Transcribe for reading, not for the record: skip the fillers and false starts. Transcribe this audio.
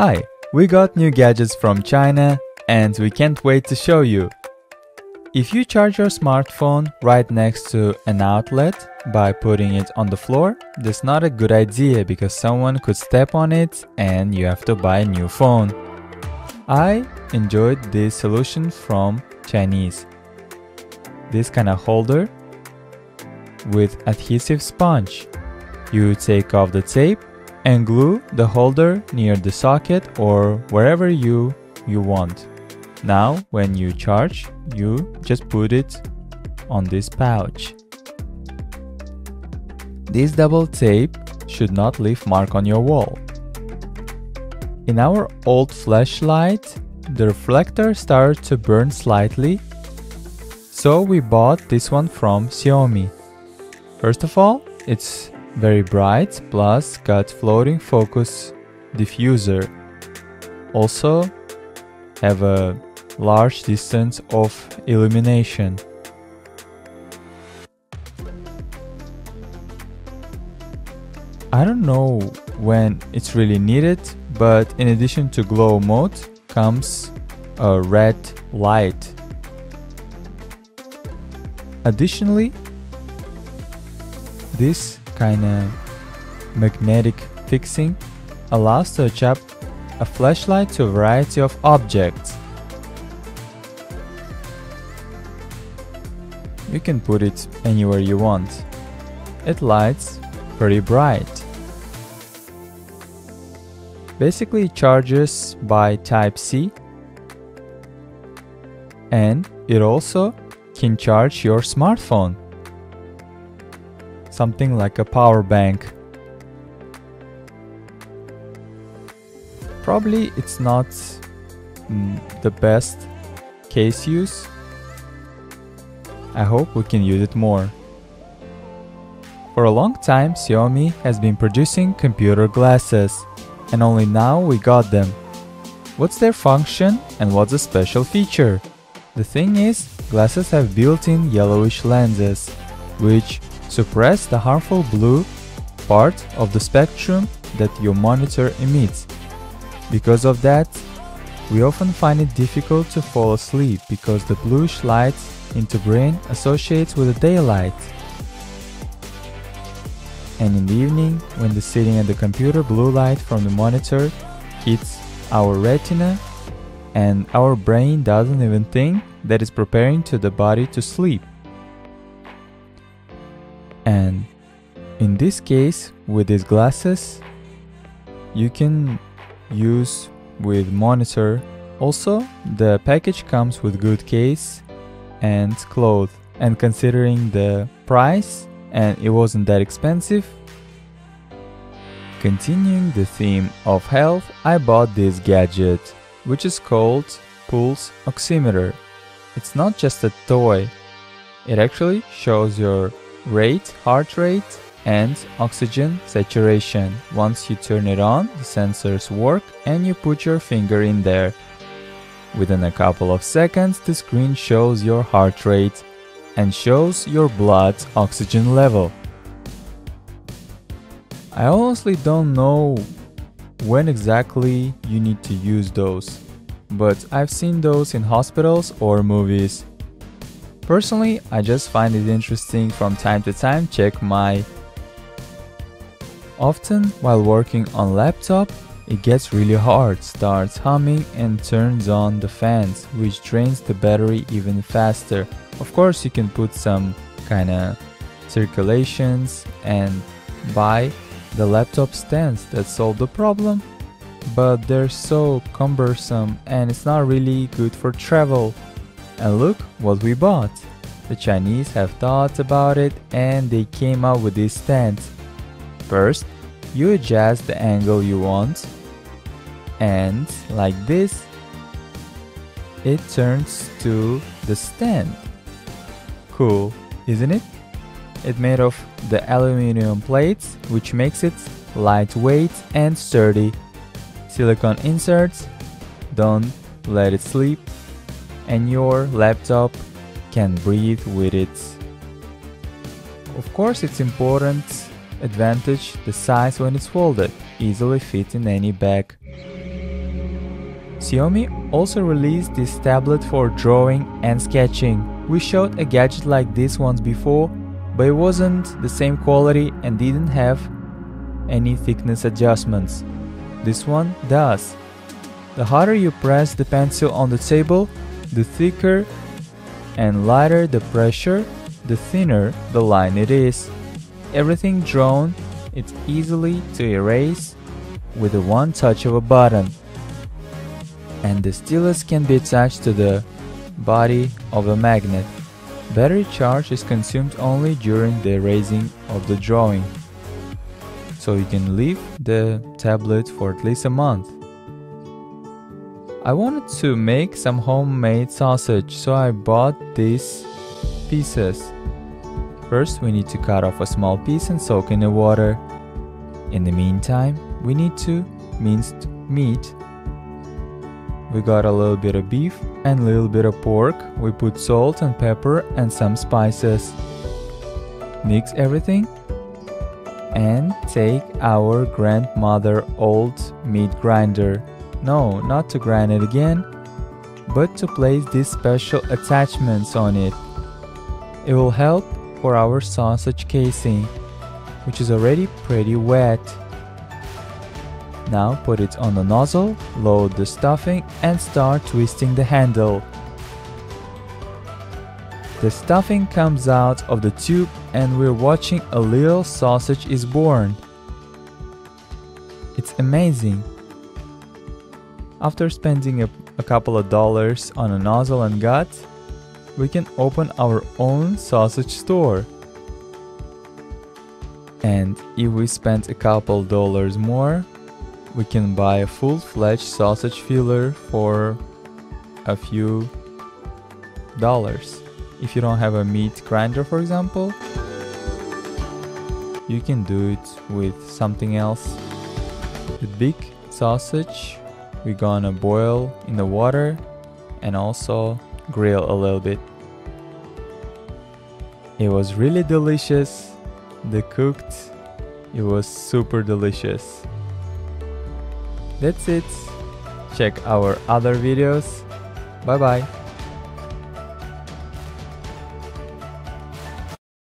Hi, we got new gadgets from China and we can't wait to show you. If you charge your smartphone right next to an outlet by putting it on the floor, that's not a good idea because someone could step on it and you have to buy a new phone. I enjoyed this solution from Chinese. This kind of holder with adhesive sponge. You take off the tape and glue the holder near the socket or wherever you want. Now when you charge, you just put it on this pouch. This double tape should not leave mark on your wall. In our old flashlight, the reflector started to burn slightly, so we bought this one from Xiaomi. First of all, it's very bright, plus got floating focus diffuser. Also have a large distance of illumination. I don't know when it's really needed, but in addition to glow mode comes a red light. Additionally, this kind of magnetic fixing allows to adapt a flashlight to a variety of objects. You can put it anywhere you want. It lights pretty bright. Basically it charges by Type-C, and it also can charge your smartphone. Something like a power bank. Probably it's not the best case use. I hope we can use it more. For a long time, Xiaomi has been producing computer glasses, and only now we got them. What's their function and what's a special feature? The thing is, glasses have built-in yellowish lenses, which suppress the harmful blue part of the spectrum that your monitor emits. Because of that, we often find it difficult to fall asleep because the bluish light in the brain associates with the daylight. And in the evening, when the sitting at the computer, blue light from the monitor hits our retina, and our brain doesn't even think that it's preparing to the body to sleep. And in this case, with these glasses, you can use with monitor. Also, the package comes with good case and cloth. And considering the price, and it wasn't that expensive. Continuing the theme of health, I bought this gadget, which is called Pulse Oximeter. It's not just a toy. It actually shows your heart rate and oxygen saturation. Once you turn it on, the sensors work and you put your finger in there. Within a couple of seconds, the screen shows your heart rate and shows your blood oxygen level. I honestly don't know when exactly you need to use those, but I've seen those in hospitals or movies. Personally, I just find it interesting from time to time check my. Often while working on laptop, it gets really hard, starts humming and turns on the fans, which drains the battery even faster. Of course, you can put some kind of circulations and buy the laptop stands that solve the problem, but they're so cumbersome and it's not really good for travel. And look what we bought. The Chinese have thought about it and they came out with these stands. First, you adjust the angle you want, and like this, it turns to the stand. Cool, isn't it? It's made of the aluminum plates, which makes it lightweight and sturdy. Silicone inserts, don't let it sleep. And your laptop can breathe with it. Of course, it's important advantage the size when it's folded, easily fit in any bag. Xiaomi also released this tablet for drawing and sketching. We showed a gadget like this once before, but it wasn't the same quality and didn't have any thickness adjustments. This one does. The harder you press the pencil on the table, the thicker and lighter the pressure, the thinner the line it is. Everything drawn, it's easily to erase with the one touch of a button. And the stylus can be attached to the body of a magnet. Battery charge is consumed only during the erasing of the drawing. So you can leave the tablet for at least a month. I wanted to make some homemade sausage, so I bought these pieces. First, we need to cut off a small piece and soak in the water. In the meantime, we need to mince meat. We got a little bit of beef and a little bit of pork. We put salt and pepper and some spices. Mix everything and take our grandmother's old meat grinder. No, not to grind it again, but to place these special attachments on it. It will help for our sausage casing, which is already pretty wet. Now put it on the nozzle, load the stuffing and start twisting the handle. The stuffing comes out of the tube and we're watching a little sausage is born. It's amazing. After spending a couple of dollars on a nozzle and guts, we can open our own sausage store. And if we spend a couple dollars more, we can buy a full-fledged sausage filler for a few dollars. If you don't have a meat grinder, for example, you can do it with something else. The big sausage we're gonna boil in the water and also grill a little bit. It was really delicious. It was super delicious. That's it. Check our other videos. Bye bye.